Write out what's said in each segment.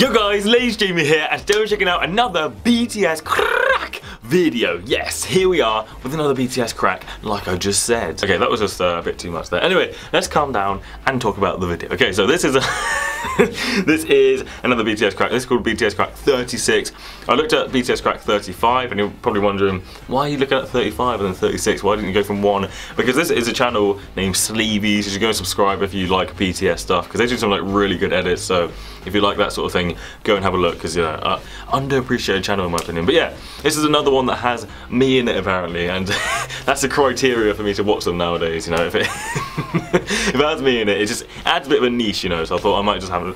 Yo guys, Ladies Jamie here, and today we're checking out another BTS crack video. Yes, here we are with another BTS crack, like I just said. Okay, that was just a bit too much there. Anyway, let's calm down and talk about the video. Okay, so this is a this is another BTS crack. This is called BTS crack 36. I looked at BTS crack 35, and you're probably wondering, why are you looking at 35 and then 36? Why didn't you go from one? Because this is a channel named Sleeveys. You should go and subscribe if you like BTS stuff, because they do some like really good edits. So if you like that sort of thing, go and have a look, because you know, underappreciated channel in my opinion. But yeah, this is another one that has me in it apparently, and that's the criteria for me to watch them nowadays. You know, if it if it has me in it, it just adds a bit of a niche, you know. So I thought I might just have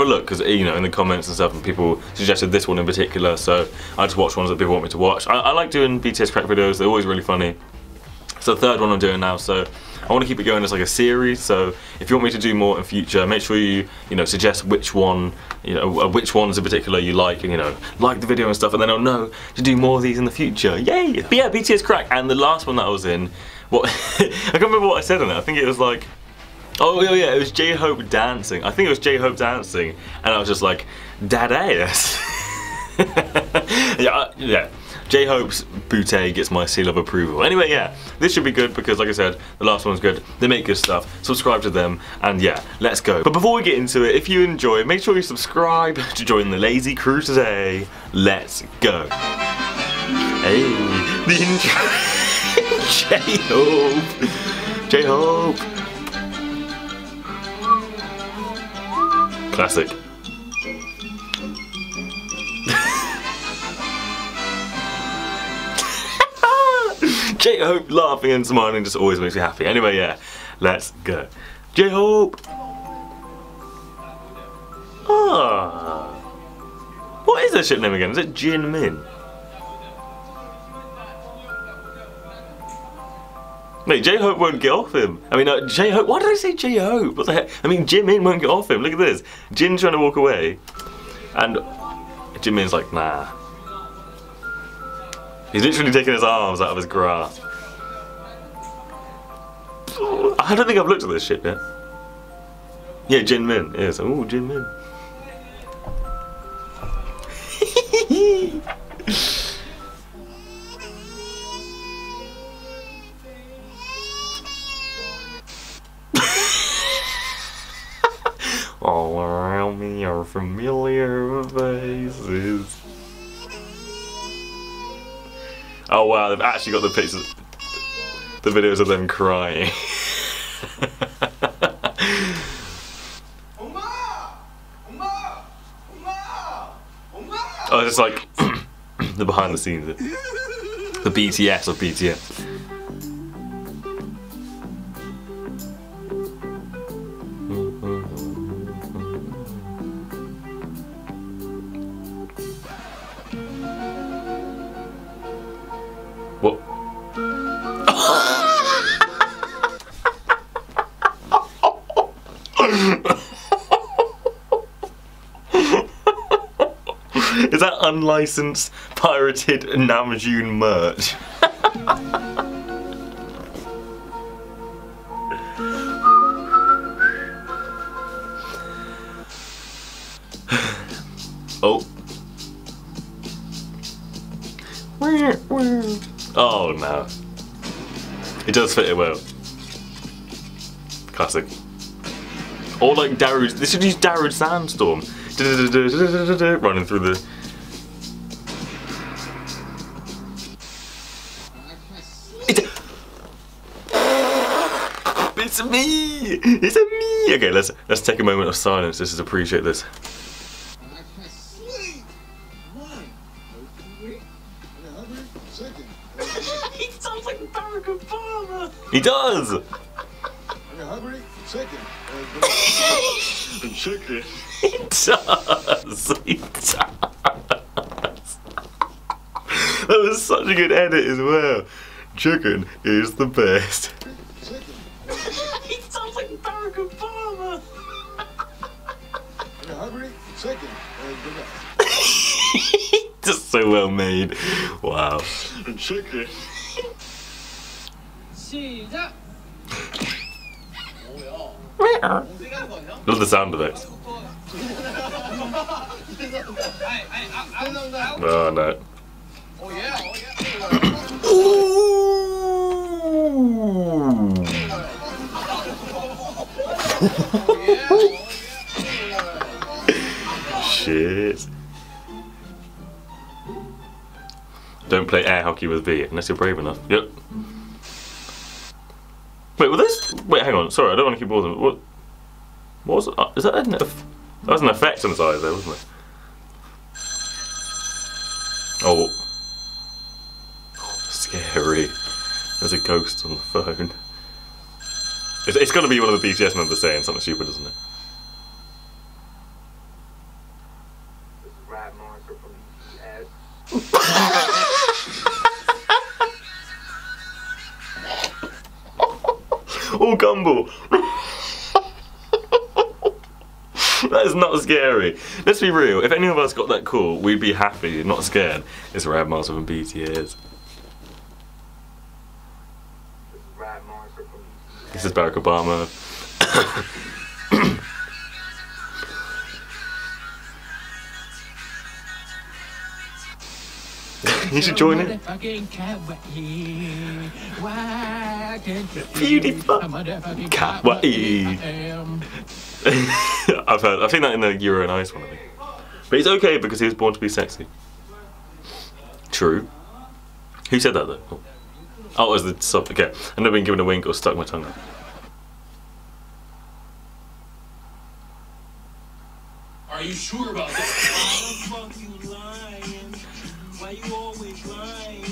a look, because you know, in the comments and stuff, and people suggested this one in particular, so I just watched ones that people want me to watch. I like doing BTS crack videos; they're always really funny. It's the third one I'm doing now, so I want to keep it going as like a series. So if you want me to do more in future, make sure you suggest which one, which ones in particular you like, and like the video and stuff, and then I'll know to do more of these in the future. Yay! But yeah, BTS crack, and the last one that I was in, what I can't remember what I said on it. I think it was like, oh yeah, it was J-Hope dancing. I think it was J-Hope dancing, and I was just like, dadass. Yeah. J-Hope's bootay gets my seal of approval. Anyway, yeah, this should be good because, like I said, the last one's good. They make good stuff. Subscribe to them, and yeah, let's go. But before we get into it, if you enjoy, make sure you subscribe to join the lazy crew today. Let's go. Hey, the intro. J-Hope. J-Hope. Classic. J-Hope laughing and smiling just always makes me happy. Anyway, yeah, let's go. J-Hope! Ah! What is their ship name again? Is it Jinmin? Mate, J-Hope won't get off him. I mean, J-Hope, why did I say J-Hope? What the heck? I mean, Jimin won't get off him. Look at this. Jin's trying to walk away, and Jimin's like, nah. He's literally taking his arms out of his grasp. I don't think I've looked at this shit yet. Yeah, Jinmin. Yes. Oh, Jinmin. All around me are familiar faces. Oh wow, they've actually got the pictures, the videos of them crying. Oh, it's like the behind the scenes, the BTS of BTS. What? Is that unlicensed, pirated Namjoon merch? Oh. Oh no. It does fit it well. Classic. Or like Darude. They should use Darude Sandstorm. Running through the. It's me! It's a me! Okay, let's take a moment of silence just to appreciate this. He sounds like Barack Obama! He does! I'm hungry for chicken. Chicken. He does! He does! That was such a good edit as well. Chicken is the best. He sounds like Barack Obama! I'm hungry for chicken. Just so well made. Wow. Chicken. Love the sound of it. Oh no. Oh yeah, oh yeah. Shit. Don't play air hockey with V unless you're brave enough. Yep. Wait, were those? Wait, hang on. Sorry, I don't want to keep bothering. What was it? Is that an effect? That was an effect on his eyes there, wasn't it? Oh. Scary. There's a ghost on the phone. It's got to be one of the BTS members saying something stupid, isn't it? Oh, Gumball! That is not scary. Let's be real, if any of us got that call, we'd be happy, not scared. It's Rad Master from BTS. This is Barack Obama. You should join it. PewDiePie. Kawaii. I've heard. I've seen that in the Yuri on Ice one, I think. But he's okay because he was born to be sexy. True. Who said that though? Oh, it was the sub. Okay. I've never been given a wink or stuck my tongue out. Are you sure about that? Why you always lying?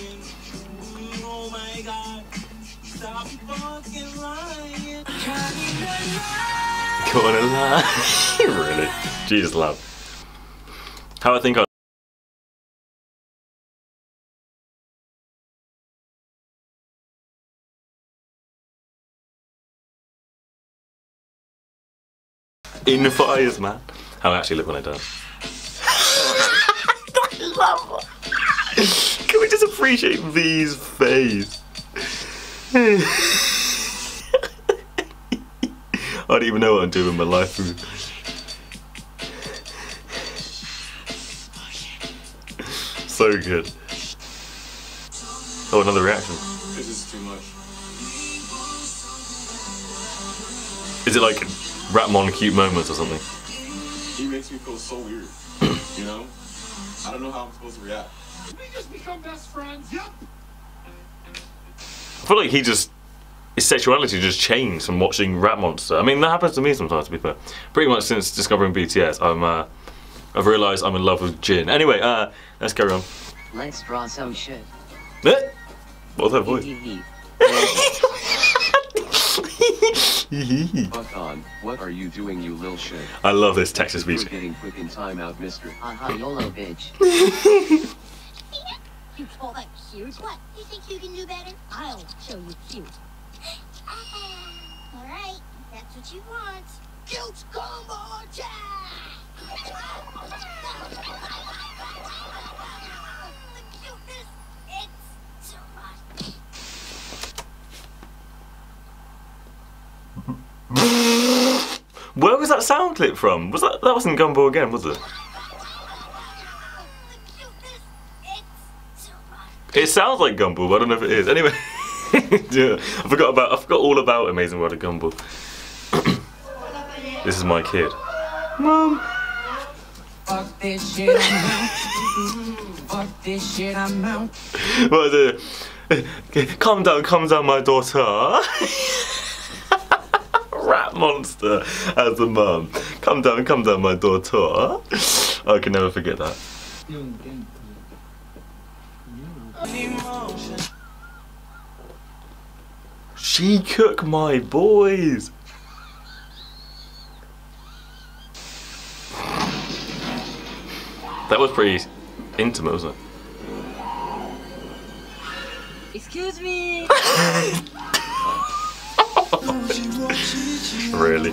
Oh my god, stop fucking lying. Gonna lie. Really? Jesus love. How I think I in fires, man. How I actually look when I dance. I love it. Can we just appreciate V's face? I don't even know what I'm doing with my life. So good. Oh, another reaction. This is too much. Is it like Ratmon cute moments or something? He makes me feel so weird. You know? I don't know how I'm supposed to react. Did we just become best friends? Yep. I feel like he just, his sexuality just changed from watching Rat Monster. I mean, that happens to me sometimes, to be fair. Pretty much since discovering BTS, I've realised I'm in love with Jin. Anyway, let's carry on. Let's draw some shit. What's that voice? Fuck on, what are you doing, you little shit? I love this Texas beat. We're getting quick in time out, mister. Haha, YOLO, bitch. You call that cute? What? You think you can do better? I'll show you cute. All right, that's what you want. Cute combo attack! The cuteness, it's too much. Where was that sound clip from? Was that wasn't Gumball again, was it? It sounds like Gumball, but I don't know if it is. Anyway, yeah, I forgot all about Amazing World of Gumball. This is my kid. Mom. Fuck this shit, I'm out. Fuck this shit, I'm out. What is it? Calm down, my daughter. Rat Monster as the mum. Calm down, my daughter. I can never forget that. She cook my boys. That was pretty intimate, wasn't it? Excuse me. Really?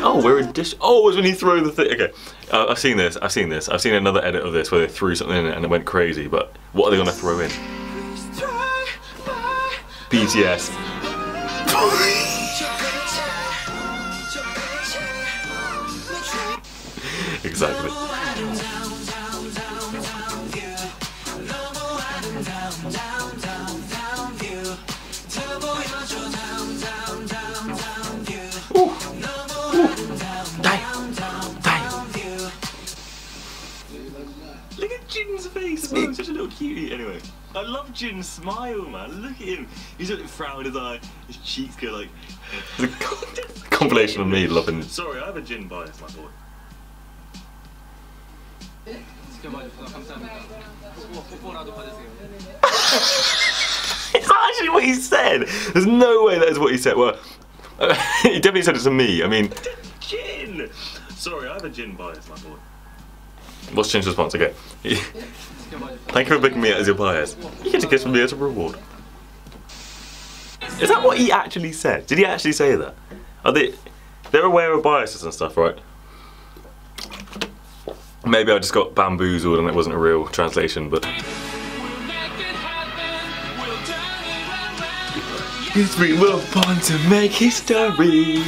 Oh, we're in dish. Oh, it's when you throw the thing. Okay, I've seen this. I've seen another edit of this where they threw something in it and it went crazy. But what are they gonna throw in? BTS. Exactly. Look at Jin's face, man. Such a little cutie. Anyway, I love Jin's smile, man. Look at him. He's got a frown in his eye. His cheeks go like... The compilation of me loving... Sorry, I have a Jin bias, my boy. It's not actually what he said. There's no way that is what he said. Well, he definitely said it to me. I mean... Jin! Sorry, I have a Jin bias, my boy. What's Jin's response? Okay. Thank you for picking me out as your bias. You get a kiss from me as a reward. Is that what he actually said? Did he actually say that? Are they... They're aware of biases and stuff, right? Maybe I just got bamboozled and it wasn't a real translation, but... Yes, we were born to make history.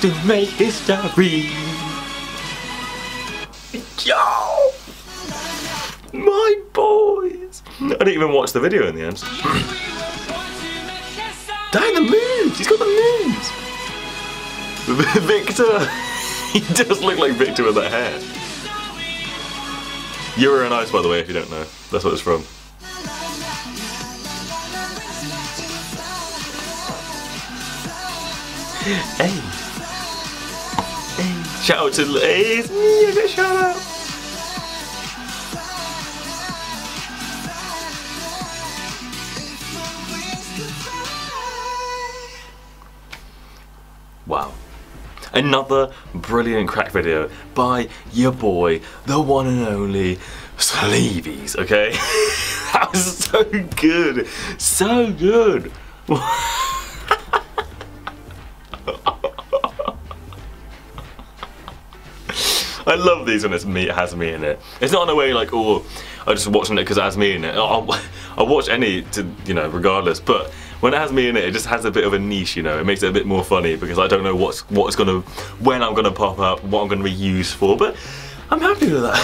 To make history. Yo! My boys! I didn't even watch the video in the end. Dang, the moves! He's got the moves! Victor! He does look like Victor with that hair. Yuri on Ice, by the way, if you don't know. That's what it's from. Hey! Shout out to Liz. Yeah, shout out. Wow. Another brilliant crack video by your boy, the one and only Sleeveys, okay? That was so good. So good. I love these when it's me, it has me in it. It's not in a way like, oh, I'm just watching it because it has me in it. I'll watch any, you know, regardless. But when it has me in it, it just has a bit of a niche, you know. It makes it a bit more funny because I don't know what's gonna, when I'm gonna pop up, what I'm gonna be used for. But I'm happy with that.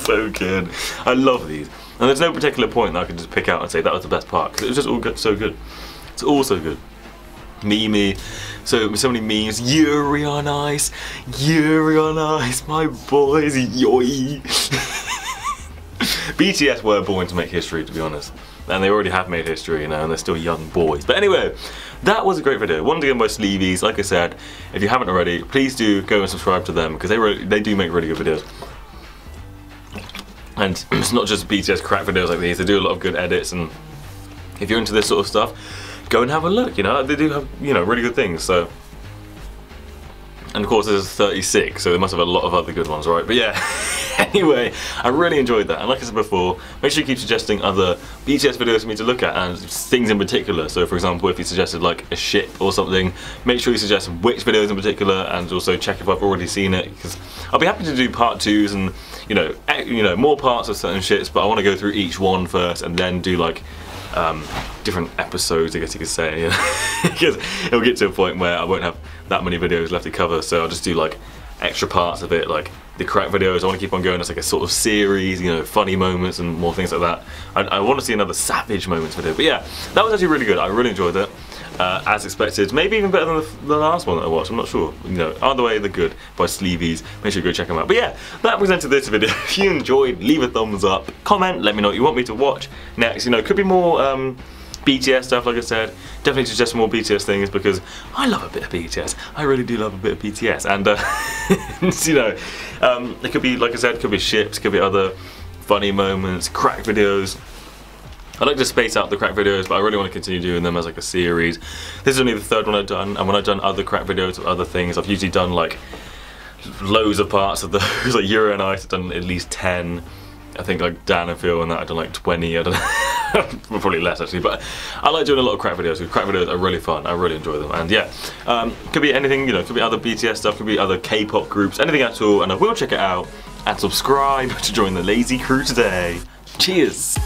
So good. I love these, and there's no particular point that I could just pick out and say that was the best part because it was just all good, so good. It's all so good. Meme, so many memes. Yuri on Ice, Yuri on Ice, my boys, yoy. BTS were born to make history, to be honest, and they already have made history, you know, and they're still young boys. But anyway, that was a great video. Once again by Sleeveys, like I said, if you haven't already, please do go and subscribe to them because they do make really good videos. And it's not just BTS crap videos like these; they do a lot of good edits. And if you're into this sort of stuff, go and have a look, you know, they do have, you know, really good things, so. And of course there's 36, so they must have a lot of other good ones, right? But yeah, anyway, I really enjoyed that, and like I said before, make sure you keep suggesting other BTS videos for me to look at, and things in particular. So for example, if you suggested like a ship or something, make sure you suggest which videos in particular, and also check if I've already seen it, because I'll be happy to do part 2s and, you know, more parts of certain shits, but I want to go through each one first, and then do like, different episodes, I guess you could say, you know? Because it'll get to a point where I won't have that many videos left to cover, so I'll just do like extra parts of it, like the crack videos. I want to keep on going as like a sort of series, you know, funny moments and more things like that. I want to see another savage moments video, but yeah, that was actually really good. I really enjoyed it, as expected. Maybe even better than the last one that I watched. I'm not sure. You know, Either Way, The Good by Sleeveys. Make sure you go check them out. But yeah, that presented this video. If you enjoyed, leave a thumbs up, comment, let me know what you want me to watch next. You know, it could be more BTS stuff, like I said. Definitely suggest more BTS things because I love a bit of BTS. I really do love a bit of BTS, and you know, it could be, like I said, could be ships, could be other funny moments, crack videos. I like to space out the crack videos, but I really want to continue doing them as like a series. This is only the 3rd one I've done, and when I've done other crack videos or other things, I've usually done like loads of parts of those, like Yuri on Ice, I've done at least 10. I think like Dan and Phil and that, I've done like 20, I don't know, probably less actually, but I like doing a lot of crack videos because crack videos are really fun, I really enjoy them, and yeah, could be anything, you know, could be other BTS stuff, could be other K-pop groups, anything at all, and I will check it out, and subscribe to join the lazy crew today. Cheers!